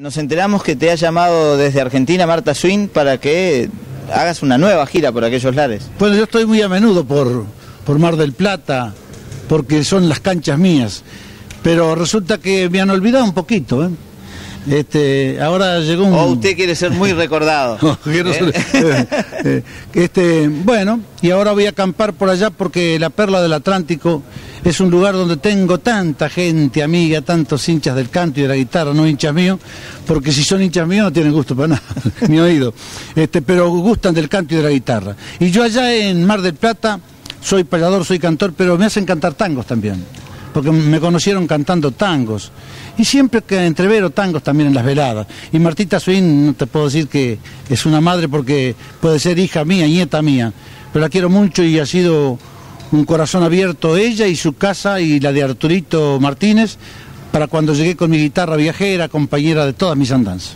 Nos enteramos que te ha llamado desde Argentina Marta Swin para que hagas una nueva gira por aquellos lares. Bueno, yo estoy muy a menudo por Mar del Plata, porque son las canchas mías, pero resulta que me han olvidado un poquito, ¿eh? Ahora llegó un... O usted quiere ser muy recordado. Bueno, y ahora voy a acampar por allá porque la Perla del Atlántico es un lugar donde tengo tanta gente amiga, tantos hinchas del canto y de la guitarra, no hinchas míos, porque si son hinchas míos no tienen gusto para nada, ni oído, pero gustan del canto y de la guitarra. Y yo allá en Mar del Plata soy payador, soy cantor, pero me hacen cantar tangos también, porque me conocieron cantando tangos, y siempre que entrevero tangos también en las veladas. Y Martita Swin, no te puedo decir que es una madre porque puede ser hija mía, nieta mía, pero la quiero mucho y ha sido un corazón abierto ella y su casa y la de Arturito Martínez, para cuando llegué con mi guitarra viajera, compañera de todas mis andanzas.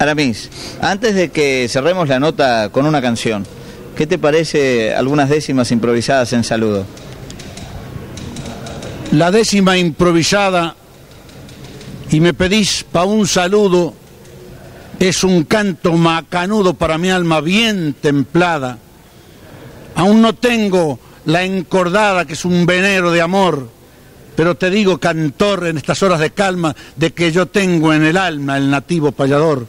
Aramis, antes de que cerremos la nota con una canción, ¿qué te parece algunas décimas improvisadas en saludo? La décima improvisada, y me pedís pa' un saludo, es un canto macanudo para mi alma bien templada. Aún no tengo la encordada que es un venero de amor, pero te digo, cantor, en estas horas de calma, de que yo tengo en el alma el nativo payador.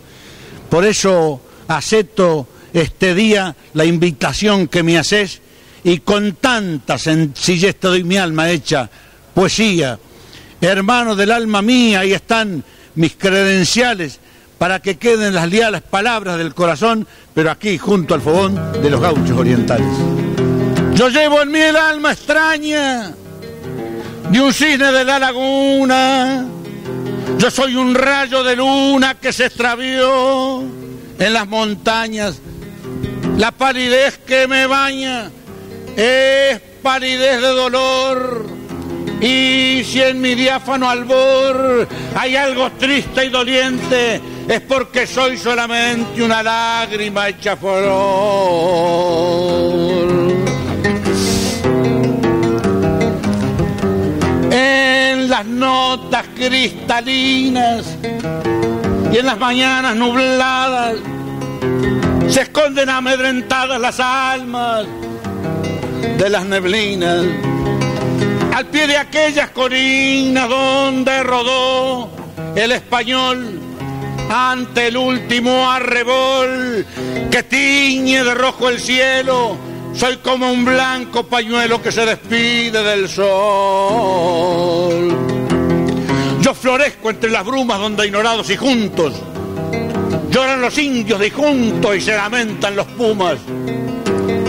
Por eso acepto este día la invitación que me hacés, y con tanta sencillez te doy mi alma hecha poesía. Hermanos del alma mía, ahí están mis credenciales para que queden las leales palabras del corazón, pero aquí junto al fogón de los gauchos orientales. Yo llevo en mí el alma extraña de un cisne de la laguna. Yo soy un rayo de luna que se extravió en las montañas. La palidez que me baña es palidez de dolor. Y si en mi diáfano albor hay algo triste y doliente, es porque soy solamente una lágrima hecha flor. En las notas cristalinas y en las mañanas nubladas se esconden amedrentadas las almas de las neblinas. Al pie de aquellas colinas donde rodó el español ante el último arrebol que tiñe de rojo el cielo, soy como un blanco pañuelo que se despide del sol. Yo florezco entre las brumas donde ignorados y juntos lloran los indios disjuntos y se lamentan los pumas.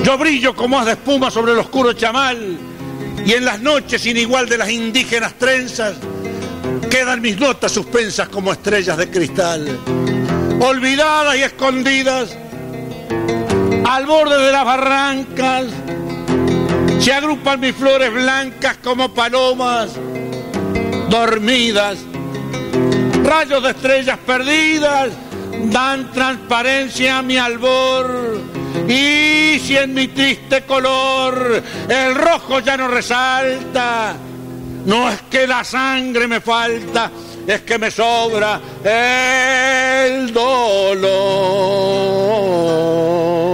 Yo brillo como haz de espuma sobre el oscuro chamal, y en las noches sin igual de las indígenas trenzas quedan mis notas suspensas como estrellas de cristal, olvidadas y escondidas al borde de las barrancas. Se agrupan mis flores blancas como palomas dormidas. Rayos de estrellas perdidas dan transparencia a mi albor. Y si en mi triste color el rojo ya no resalta, no es que la sangre me falta, es que me sobra el dolor.